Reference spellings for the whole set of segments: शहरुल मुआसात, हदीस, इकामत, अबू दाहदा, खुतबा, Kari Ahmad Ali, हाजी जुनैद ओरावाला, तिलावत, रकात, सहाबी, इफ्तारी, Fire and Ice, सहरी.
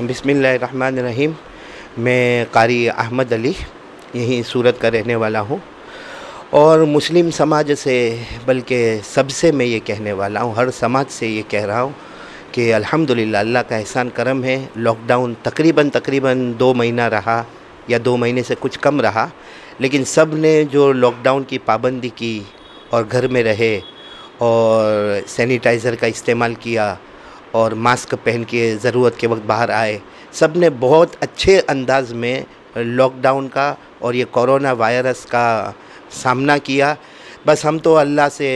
बिस्मिल्लाहिर्रहमानिर्रहीम। मैं कारी अहमद अली यहीं सूरत का रहने वाला हूँ और मुस्लिम समाज से बल्कि सबसे मैं ये कहने वाला हूँ, हर समाज से ये कह रहा हूँ कि अल्हम्दुलिल्लाह अल्लाह का एहसान करम है। लॉकडाउन तकरीबन 2 महीना रहा या 2 महीने से कुछ कम रहा, लेकिन सब ने जो लॉकडाउन की पाबंदी की और घर में रहे और सैनिटाइज़र का इस्तेमाल किया और मास्क पहन के ज़रूरत के वक्त बाहर आए, सब ने बहुत अच्छे अंदाज में लॉकडाउन का और ये कोरोना वायरस का सामना किया। बस हम तो अल्लाह से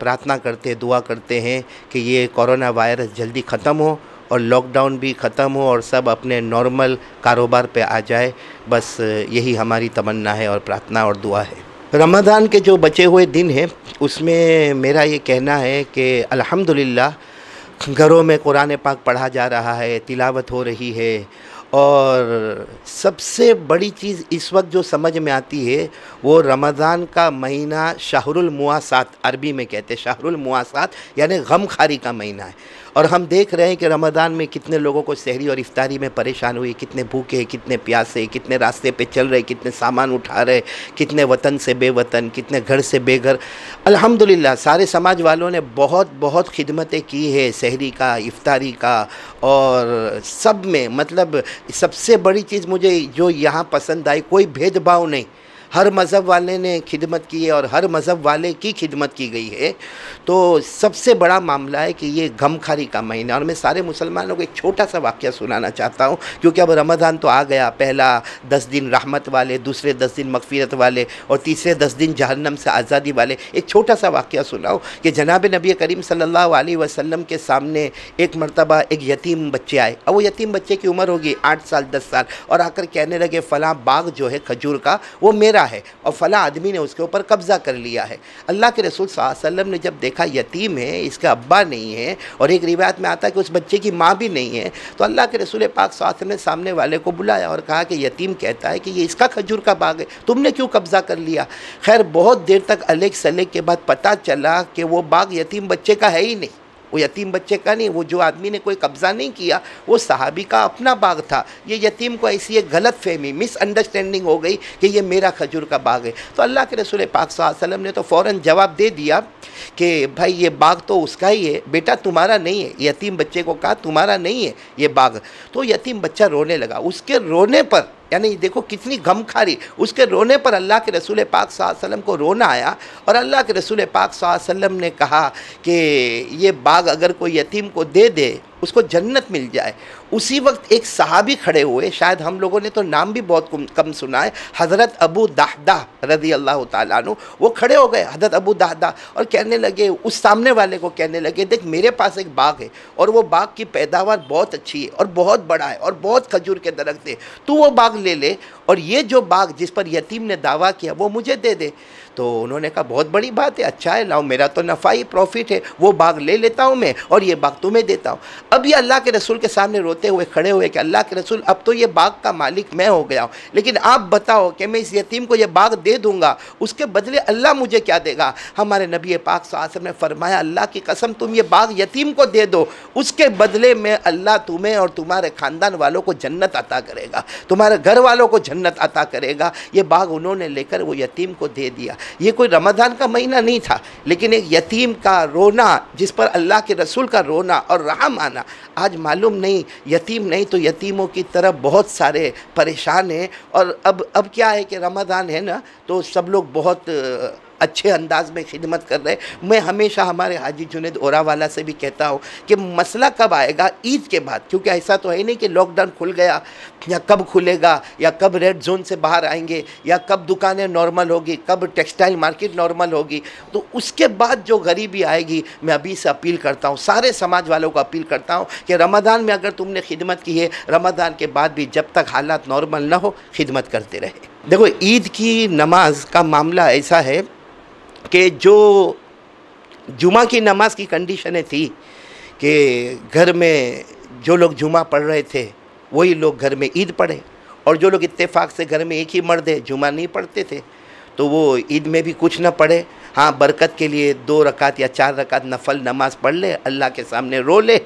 प्रार्थना करते, दुआ करते हैं कि ये कोरोना वायरस जल्दी ख़त्म हो और लॉकडाउन भी ख़त्म हो और सब अपने नॉर्मल कारोबार पे आ जाए। बस यही हमारी तमन्ना है और प्रार्थना और दुआ है। रमज़ान के जो बचे हुए दिन हैं उसमें मेरा ये कहना है कि अल्हम्दुलिल्लाह घरों में कुरान पाक पढ़ा जा रहा है, तिलावत हो रही है। और सबसे बड़ी चीज़ इस वक्त जो समझ में आती है वो रमज़ान का महीना शहरुल मुआसात, अरबी में कहते हैं शहरुल मुआसात, यानी गमखारी का महीना है। और हम देख रहे हैं कि रमज़ान में कितने लोगों को सहरी और इफ्तारी में परेशान हुई, कितने भूखे, कितने प्यासे, कितने रास्ते पे चल रहे, कितने सामान उठा रहे, कितने वतन से बेवतन, कितने घर से बेघर। अल्हम्दुलिल्लाह सारे समाज वालों ने बहुत खिदमतें की है सहरी का, इफ्तारी का और सब में। मतलब सबसे बड़ी चीज़ मुझे जो यहाँ पसंद आई, कोई भेदभाव नहीं, हर मज़हब वाले ने खिदमत की है और हर मज़हब वाले की खिदमत की गई है। तो सबसे बड़ा मामला है कि ये गमखारी का महीना। और मैं सारे मुसलमानों को एक छोटा सा वाक़या सुनाना चाहता हूँ, क्योंकि अब रमज़ान तो आ गया। पहला 10 दिन रहमत वाले, दूसरे 10 दिन मगफिरत वाले और तीसरे 10 दिन जहन्नम से आज़ादी वाले। एक छोटा सा वाक़या सुनाओ कि जनाब नबी करीम सल्लल्लाहु अलैहि वसल्लम के सामने एक मरतबा एक यतीम बच्चे आए और वो यतीम बच्चे की उम्र होगी 8 साल 10 साल, और आकर कहने लगे फ़लाँ बाग जो है खजूर का वो मेरा है और फला आदमी ने उसके ऊपर कब्जा कर लिया है। अल्लाह के रसूल सल्लल्लाहु अलैहि वसल्लम ने जब देखा यतीम है, इसका अब्बा नहीं है और एक रिवायत में आता है कि उस बच्चे की माँ भी नहीं है, तो अल्लाह के रसूल पाक सल्लल्लाहु अलैहि वसल्लम ने सामने वाले को बुलाया और कहा कि यतीम कहता है कि ये इसका खजूर का बाग है, तुमने क्यों कब्जा कर लिया। खैर बहुत देर तक अलेक सलेक के बाद पता चला कि वो बाग यतीम बच्चे का है ही नहीं, वो यतीम बच्चे का नहीं, वो जो आदमी ने कोई कब्ज़ा नहीं किया वो सहाबी का अपना बाग था। ये यतीम को ऐसी एक गलत फहमी, मिसअंडरस्टैंडिंग हो गई कि ये मेरा खजूर का बाग है। तो अल्लाह के रसूल पाक सल्लल्लाहु अलैहि वसल्लम ने तो फ़ौरन जवाब दे दिया कि भाई ये बाग तो उसका ही है बेटा, तुम्हारा नहीं है। यतीम बच्चे को कहा तुम्हारा नहीं है ये बाग। तो यतीम बच्चा रोने लगा। उसके रोने पर, यानी देखो कितनी गमखारी, उसके रोने पर अल्लाह के रसूल पाक सल्लल्लाहु अलैहि वसल्लम को रोना आया और अल्लाह के रसूल पाक सल्लल्लाहु अलैहि वसल्लम ने कहा कि ये बाग अगर कोई यतीम को दे दे उसको जन्नत मिल जाए। उसी वक्त एक सहाबी खड़े हुए, शायद हम लोगों ने तो नाम भी बहुत कम सुना है, हज़रत अबू दाहदा रज़ियल्लाहु ताला अन्हु, वो खड़े हो गए हज़रत अबू दाहदा और कहने लगे, उस सामने वाले को कहने लगे देख मेरे पास एक बाग है और वो बाग की पैदावार बहुत अच्छी है और बहुत बड़ा है और बहुत खजूर के दरख्त है, तू वो बाग ले ले और ये जो बाग जिस पर यतीम ने दावा किया वो मुझे दे दे। तो उन्होंने कहा बहुत बड़ी बात है, अच्छा है, लाओ, मेरा तो नफ़ा ही प्रॉफिट है, वो बाग ले लेता हूँ मैं और ये बाग तुम्हें देता हूँ। अब ये अल्लाह के रसूल के सामने रोते हुए खड़े हुए कि अल्लाह के रसूल अब तो ये बाग का मालिक मैं हो गया हूँ, लेकिन आप बताओ कि मैं इस यतीम को ये बाग दे दूँगा उसके बदले अल्लाह मुझे क्या देगा। हमारे नबी पाक सल्लल्लाहु अलैहि वसल्लम ने फरमाया अल्लाह की कसम तुम ये बाग यतीम को दे दो, उसके बदले में अल्लाह तुम्हें और तुम्हारे ख़ानदान वालों को जन्नत अता करेगा, तुम्हारे घर वालों को जन्नत अता करेगा। ये बाग उन्होंने लेकर वो यतीम को दे दिया। ये कोई रमज़ान का महीना नहीं था, लेकिन एक यतीम का रोना, जिस पर अल्लाह के रसूल का रोना और रहम आना। आज मालूम नहीं, यतीम नहीं तो यतीमों की तरह बहुत सारे परेशान हैं। और अब क्या है कि रमज़ान है ना, तो सब लोग बहुत अच्छे अंदाज में खिदमत कर रहे हैं। मैं हमेशा हमारे हाजी जुनैद ओरावाला से भी कहता हूँ कि मसला कब आएगा, ईद के बाद, क्योंकि ऐसा तो है नहीं कि लॉकडाउन खुल गया या कब खुलेगा या कब रेड जोन से बाहर आएंगे या कब दुकानें नॉर्मल होगी, कब टेक्सटाइल मार्केट नॉर्मल होगी। तो उसके बाद जो गरीबी आएगी, मैं अभी से अपील करता हूँ, सारे समाज वालों को अपील करता हूँ कि रमज़ान में अगर तुमने खिदमत की है, रमज़ान के बाद भी जब तक हालात नॉर्मल ना हो खिदमत करते रहे। देखो ईद की नमाज का मामला ऐसा है कि जो जुमा की नमाज की कंडीशनें थी कि घर में जो लोग जुमा पढ़ रहे थे वही लोग घर में ईद पढ़े, और जो लोग इत्तेफाक से घर में एक ही मर्द है जुमा नहीं पढ़ते थे तो वो ईद में भी कुछ ना पढ़े। हाँ, बरकत के लिए 2 रकात या 4 रकात नफल नमाज पढ़ ले, अल्लाह के सामने रो ले।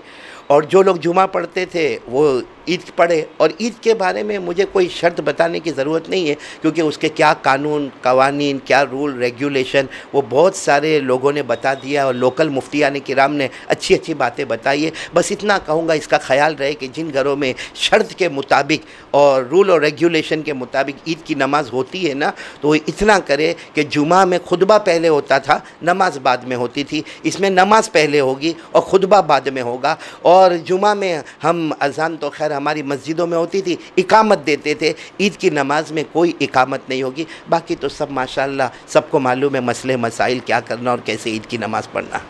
और जो लोग जुमा पढ़ते थे वो ईद पढ़े। और ईद के बारे में मुझे कोई शर्त बताने की ज़रूरत नहीं है, क्योंकि उसके क्या कानून कवानीन, क्या रूल रेगुलेशन, वो बहुत सारे लोगों ने बता दिया और लोकल मुफ्तियान किराम ने अच्छी अच्छी बातें बताई है। बस इतना कहूँगा, इसका ख्याल रहे कि जिन घरों में शर्त के मुताबिक और रूल और रेगुलेशन के मुताबिक ईद की नमाज़ होती है ना, तो वो इतना करे कि जुमा में खुतबा पहले होता था, नमाज़ बाद में होती थी। इसमें नमाज़ पहले होगी और खुतबा बाद में होगा। और जुमा में हम अजान तो खैर हमारी मस्जिदों में होती थी, इकामत देते थे, ईद की नमाज़ में कोई इकामत नहीं होगी। बाकी तो सब माशाल्लाह सबको मालूम है मसले मसाइल क्या करना और कैसे ईद की नमाज़ पढ़ना।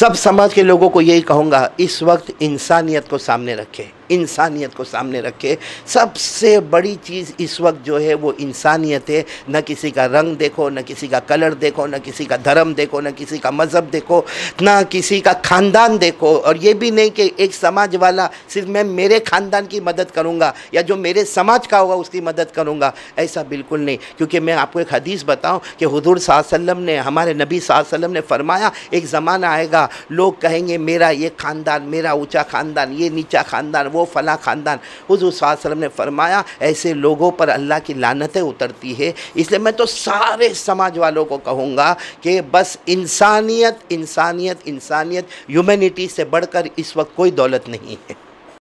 सब समाज के लोगों को यही कहूँगा, इस वक्त इंसानियत को सामने रखें, इंसानियत को सामने रखे। सबसे बड़ी चीज़ इस वक्त जो है वो इंसानियत है। न किसी का रंग देखो, न किसी का कलर देखो, न किसी का धर्म देखो, न किसी का मज़हब देखो, न किसी का ख़ानदान देखो। और ये भी नहीं कि एक समाज वाला सिर्फ मैं मेरे ख़ानदान की मदद करूँगा या जो मेरे समाज का होगा उसकी मदद करूँगा, ऐसा बिल्कुल नहीं। क्योंकि मैं आपको एक हदीस बताऊँ कि हुज़ूर सल्लल्लाहु अलैहि वसल्लम ने, हमारे नबी सल्लल्लाहु अलैहि वसल्लम ने फ़रमाया, एक ज़माना आएगा लोग कहेंगे मेरा ये ख़ानदान, मेरा ऊँचा ख़ानदान, ये नीचा ख़ानदान, वो फला ख़ानदान। हुज़ूर सल्लल्लाहु अलैहि वसल्लम ने फरमाया ऐसे लोगों पर अल्लाह की लानतें उतरती है। इसलिए मैं तो सारे समाज वालों को कहूँगा कि बस इंसानियत इंसानियत इंसानियत, ह्यूमैनिटी से बढ़कर इस वक्त कोई दौलत नहीं है।